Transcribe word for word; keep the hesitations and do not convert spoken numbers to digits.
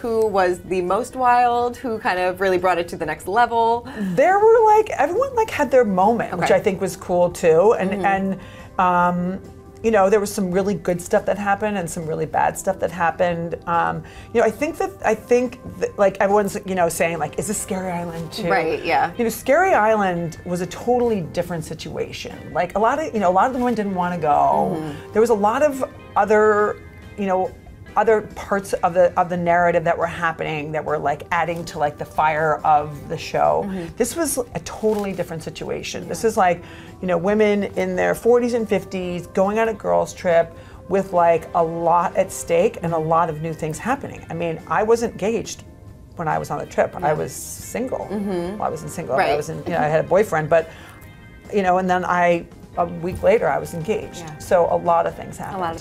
who was the most wild, who kind of really brought it to the next level? There were like, everyone like had their moment, okay. which I think was cool too. And, mm-hmm. and um, you know, there was some really good stuff that happened and some really bad stuff that happened. Um, you know, I think that, I think that, like everyone's, you know, saying like, is this Scary Island too? Right, yeah. You know, Scary Island was a totally different situation. Like a lot of, you know, a lot of the women didn't want to go. Mm-hmm. There was a lot of other, you know, other parts of the of the narrative that were happening that were like adding to like the fire of the show. Mm-hmm. This was a totally different situation. Yeah. This is like, you know, women in their forties and fifties going on a girls' trip with like a lot at stake and a lot of new things happening. I mean, I wasn't engaged when I was on the trip. Yeah. I was single. Mm-hmm. Well, I wasn't single. Right. I was in, you know, I had a boyfriend, but you know, and then I a week later I was engaged. Yeah. So a lot of things happened. A lot of